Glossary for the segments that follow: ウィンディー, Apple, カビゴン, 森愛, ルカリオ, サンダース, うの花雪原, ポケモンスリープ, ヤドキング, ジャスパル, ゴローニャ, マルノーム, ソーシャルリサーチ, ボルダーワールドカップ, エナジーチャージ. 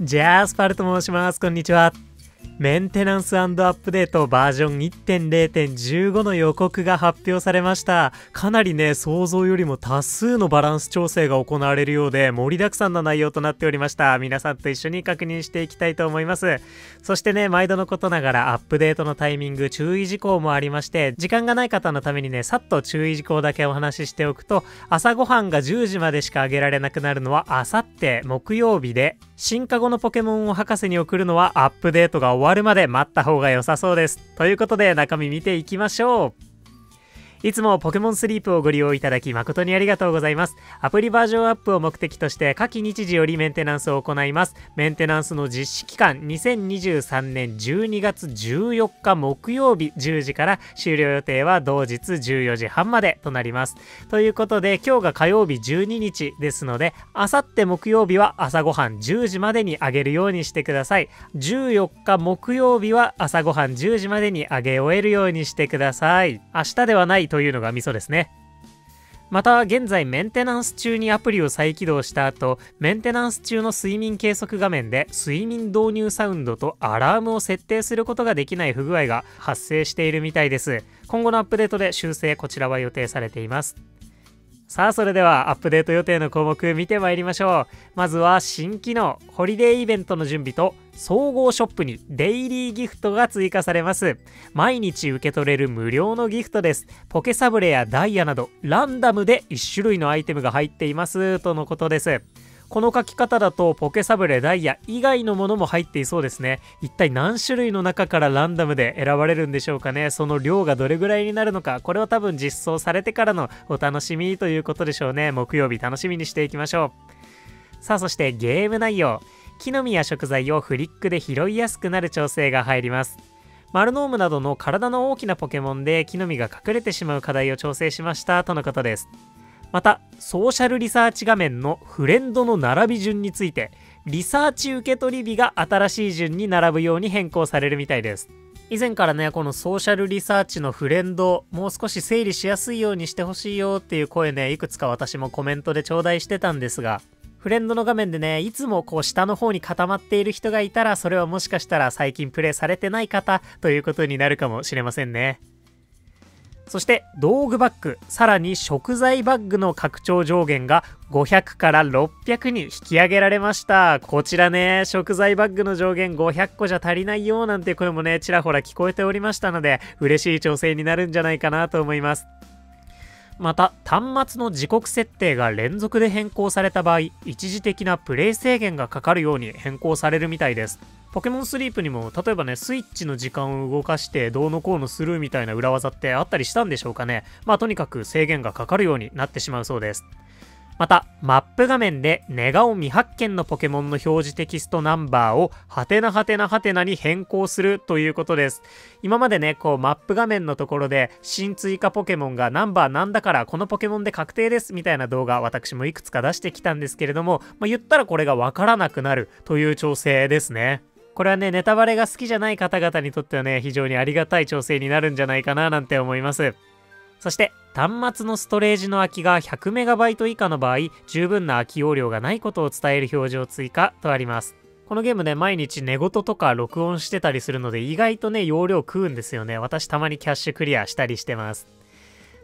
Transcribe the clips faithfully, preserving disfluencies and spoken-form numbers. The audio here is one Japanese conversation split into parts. ジャスパルと申します。こんにちは。メンテナンス&アップデートバージョン いってんれいてんじゅうご の予告が発表されました。かなりね、想像よりも多数のバランス調整が行われるようで、盛りだくさんな内容となっておりました。皆さんと一緒に確認していきたいと思います。そしてね、毎度のことながらアップデートのタイミング、注意事項もありまして、時間がない方のためにね、さっと注意事項だけお話ししておくと、朝ごはんがじゅうじまでしかあげられなくなるのはあさって木曜日で、進化後のポケモンを博士に送るのはアップデートが終わります。終わるまで待った方が良さそうです。ということで中身見ていきましょう。いつもポケモンスリープをご利用いただき誠にありがとうございます。アプリバージョンアップを目的として下記日時よりメンテナンスを行います。メンテナンスの実施期間にせんにじゅうさんねんじゅうにがつじゅうよっか木曜日じゅうじから終了予定は同日じゅうよじはんまでとなります。ということで今日が火曜日じゅうににちですので、あさって木曜日は朝ごはんじゅうじまでにあげるようにしてください。じゅうよっか木曜日は朝ごはんじゅうじまでにあげ終えるようにしてください。明日ではないというのがミソですね。また現在メンテナンス中にアプリを再起動した後、メンテナンス中の睡眠計測画面で睡眠導入サウンドとアラームを設定することができない不具合が発生しているみたいです。今後のアップデートで修正、こちらは予定されています。さあそれではアップデート予定の項目見てまいりましょう。まずは新機能、ホリデーイベントの準備と総合ショップにデイリーギフトが追加されます。毎日受け取れる無料のギフトです。ポケサブレやダイヤなどランダムでいち種類のアイテムが入っていますとのことです。この書き方だとポケサブレ、ダイヤ以外のものも入っていそうですね。一体何種類の中からランダムで選ばれるんでしょうかね。その量がどれぐらいになるのか、これは多分実装されてからのお楽しみということでしょうね。木曜日楽しみにしていきましょう。さあそしてゲーム内容。木の実や食材をフリックで拾いやすくなる調整が入ります。マルノームなどの体の大きなポケモンで木の実が隠れてしまう課題を調整しましたとのことです。またソーシャルリサーチ画面のフレンドの並び順について、リサーチ受取日が新しい順に並ぶように変更されるみたいです。以前からね、このソーシャルリサーチのフレンドもう少し整理しやすいようにしてほしいよっていう声ね、いくつか私もコメントで頂戴してたんですが、フレンドの画面でね、いつもこう下の方に固まっている人がいたら、それはもしかしたら最近プレイされてない方ということになるかもしれませんね。そして道具バッグ、さらに食材バッグの拡張上限がごひゃくからろっぴゃくに引き上げられました。こちらね、食材バッグの上限ごひゃっこじゃ足りないよなんて声もね、ちらほら聞こえておりましたので、嬉しい調整になるんじゃないかなと思います。また端末の時刻設定が連続で変更された場合、一時的なプレイ制限がかかるように変更されるみたいです。ポケモンスリープにも例えばね、スイッチの時間を動かしてどうのこうのするみたいな裏技ってあったりしたんでしょうかね。まあとにかく制限がかかるようになってしまうそうです。またマップ画面で寝顔未発見のポケモンの表示テキストナンバーをハテナハテナハテナに変更するということです。今までね、こうマップ画面のところで新追加ポケモンがナンバーなんだからこのポケモンで確定ですみたいな動画、私もいくつか出してきたんですけれども、まあ、言ったらこれがわからなくなるという調整ですね。これはね、ネタバレが好きじゃない方々にとってはね、非常にありがたい調整になるんじゃないかななんて思います。そして端末のストレージの空きが ひゃくメガバイト 以下の場合、十分な空き容量がないことを伝える表示を追加とあります。このゲームね、毎日寝言とか録音してたりするので、意外とね、容量食うんですよね。私たまにキャッシュクリアしたりしてます。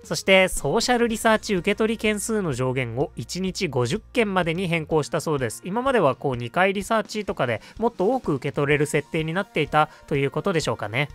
そしてソーシャルリサーチ受け取り件数の上限をいちにちごじゅっけんまでに変更したそうです。今まではこうにかいリサーチとかでもっと多く受け取れる設定になっていたということでしょうかね。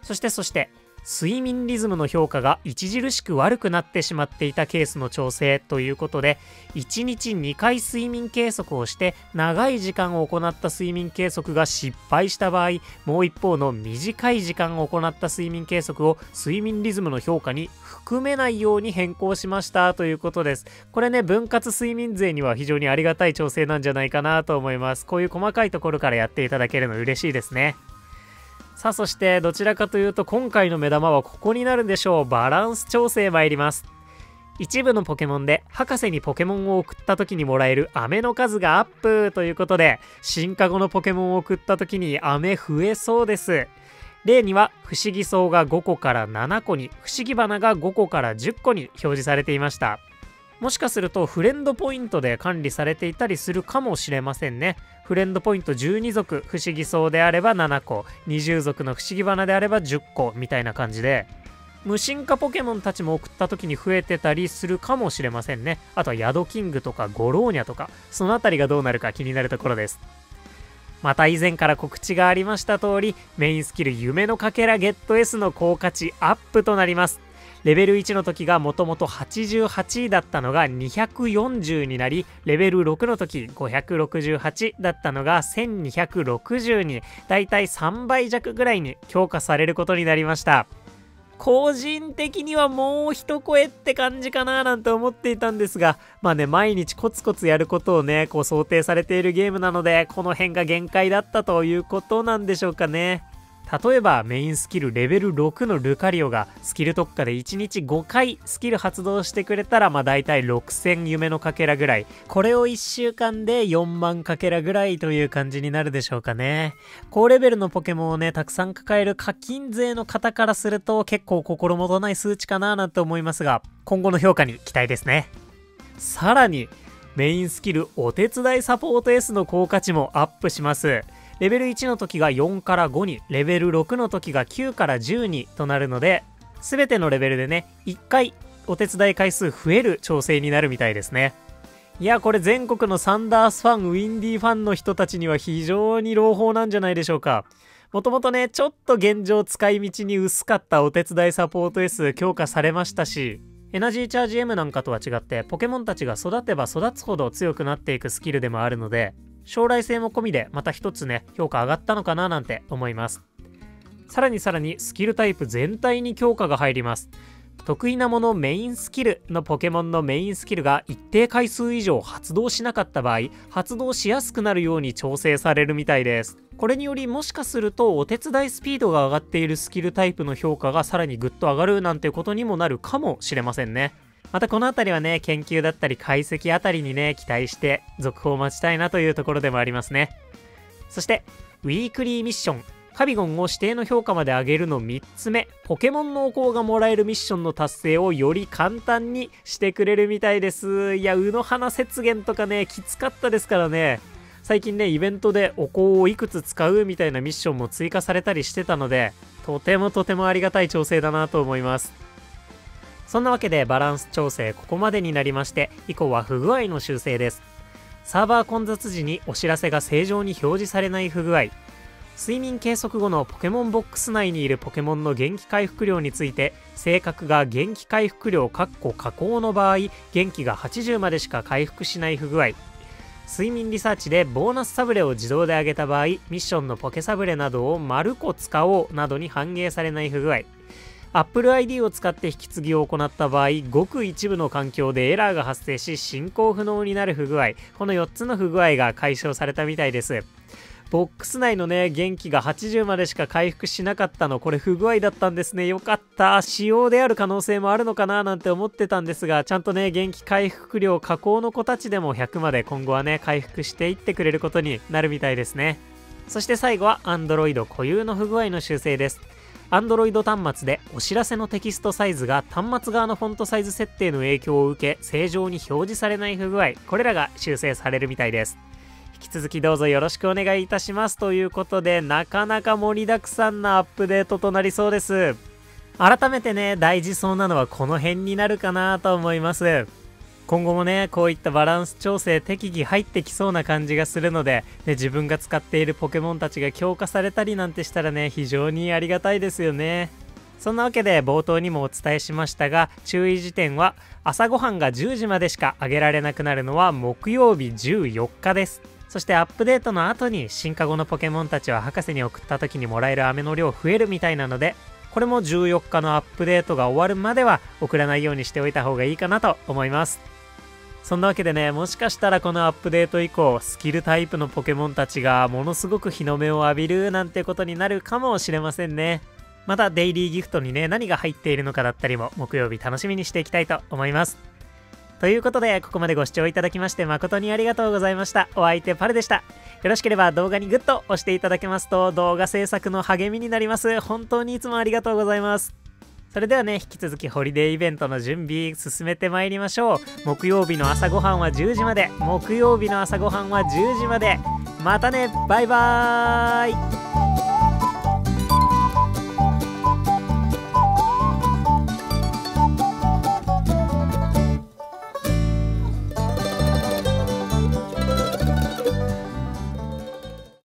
そしてそして睡眠リズムの評価が著しく悪くなってしまっていたケースの調整ということで、いちにちにかい睡眠計測をして長い時間を行った睡眠計測が失敗した場合、もう一方の短い時間を行った睡眠計測を睡眠リズムの評価に含めないように変更しましたということです。これね、分割睡眠税には非常にありがたい調整なんじゃないかなと思います。こういう細かいところからやっていただけるの嬉しいですね。さあそしてどちらかというと今回の目玉はここになるんでしょう。バランス調整参ります。一部のポケモンで博士にポケモンを送った時にもらえる飴の数がアップということで、進化後のポケモンを送った時に飴増えそうです。例には不思議草がごこからななこに、不思議花がごこからじゅっこに表示されていました。もしかするとフレンドポイントで管理されていたりするかもしれませんね。フレンドポイントじゅうに族、不思議草であればなな個、にじゅう族の不思議花であればじゅっ個みたいな感じで、無進化ポケモンたちも送った時に増えてたりするかもしれませんね。あとはヤドキングとかゴローニャとか、そのあたりがどうなるか気になるところです。また以前から告知がありました通り、メインスキル夢のかけらゲット S の効果値アップとなります。レベルいちの時がもともとはちじゅうはちだったのがにひゃくよんじゅうになり、レベルろくの時ごひゃくろくじゅうはちだったのがせんにひゃくろくじゅうに、だいたいさん倍弱ぐらいに強化されることになりました。個人的にはもう一声って感じかななんて思っていたんですが、まあね、毎日コツコツやることをね、こう想定されているゲームなので、この辺が限界だったということなんでしょうかね。例えばメインスキルレベルろくのルカリオがスキル特化でいちにちご回スキル発動してくれたら、まあだいたいろくせん夢のかけらぐらい、これをいっしゅうかんでよんまんかけらぐらいという感じになるでしょうかね。高レベルのポケモンをねたくさん抱える課金勢の方からすると結構心もとない数値かななんて思いますが、今後の評価に期待ですね。さらにメインスキルお手伝いサポート S の効果値もアップします。レベルいちの時がよんからごに、レベルろくの時がきゅうからじゅうにとなるので、全てのレベルでね、いっ回お手伝い回数増える調整になるみたいですね。いや、これ全国のサンダースファン、ウィンディーファンの人たちには非常に朗報なんじゃないでしょうか。もともとね、ちょっと現状使い道に薄かったお手伝いサポート S 強化されましたし、エナジーチャージ エム なんかとは違って、ポケモンたちが育てば育つほど強くなっていくスキルでもあるので、将来性も込みでまた一つね評価上がったのかななんて思います。さらにさらにスキルタイプ全体に強化が入ります。得意なものメインスキルのポケモンのメインスキルが一定回数以上発動しなかった場合、発動しやすくなるように調整されるみたいです。これによりもしかするとお手伝いスピードが上がっているスキルタイプの評価がさらにぐっと上がるなんてことにもなるかもしれませんね。またこのあたりはね、研究だったり解析あたりにね、期待して続報を待ちたいなというところでもありますね。そして、ウィークリーミッション、カビゴンを指定の評価まで上げるのみっつめ、ポケモンのお香がもらえるミッションの達成をより簡単にしてくれるみたいです。いや、うの花雪原とかね、きつかったですからね。最近ね、イベントでお香をいくつ使うみたいなミッションも追加されたりしてたので、とてもとてもありがたい調整だなと思います。そんなわけでバランス調整ここまでになりまして、以降は不具合の修正です。サーバー混雑時にお知らせが正常に表示されない不具合、睡眠計測後のポケモンボックス内にいるポケモンの元気回復量について、性格が元気回復量（下降）の場合元気がはちじゅうまでしか回復しない不具合、睡眠リサーチでボーナスサブレを自動で上げた場合ミッションのポケサブレなどを丸個使おうなどに反映されない不具合、Apple アイディー を使って引き継ぎを行った場合ごく一部の環境でエラーが発生し進行不能になる不具合、このよっつの不具合が解消されたみたいです。ボックス内のね元気がはちじゅうまでしか回復しなかったの、これ不具合だったんですね。よかった。仕様である可能性もあるのかななんて思ってたんですが、ちゃんとね元気回復量下降の子たちでもひゃくまで今後はね回復していってくれることになるみたいですね。そして最後は Android 固有の不具合の修正です。Android 端末でお知らせのテキストサイズが端末側のフォントサイズ設定の影響を受け正常に表示されない不具合、これらが修正されるみたいです。引き続きどうぞよろしくお願いいたしますということで、なかなか盛りだくさんなアップデートとなりそうです。改めてね大事そうなのはこの辺になるかなと思います。今後もねこういったバランス調整適宜入ってきそうな感じがするので、ね、自分が使っているポケモンたちが強化されたりなんてしたらね非常にありがたいですよね。そんなわけで冒頭にもお伝えしましたが、注意事項は朝ごはんがじゅうじまでしかあげられなくなるのは木曜日じゅうよっ日です。そしてアップデートの後に進化後のポケモンたちは博士に送った時にもらえる飴の量増えるみたいなので、これもじゅうよっ日のアップデートが終わるまでは送らないようにしておいた方がいいかなと思います。そんなわけでね、もしかしたらこのアップデート以降スキルタイプのポケモンたちがものすごく日の目を浴びるなんてことになるかもしれませんね。またデイリーギフトにね何が入っているのかだったりも木曜日楽しみにしていきたいと思います。ということでここまでご視聴いただきまして誠にありがとうございました。お相手パルでした。よろしければ動画にグッと押していただけますと動画制作の励みになります。本当にいつもありがとうございます。それではね、引き続きホリデーイベントの準備進めてまいりましょう。木曜日の朝ごはんはじゅうじまで、木曜日の朝ごはんはじゅうじまで、またね、バイバーイ。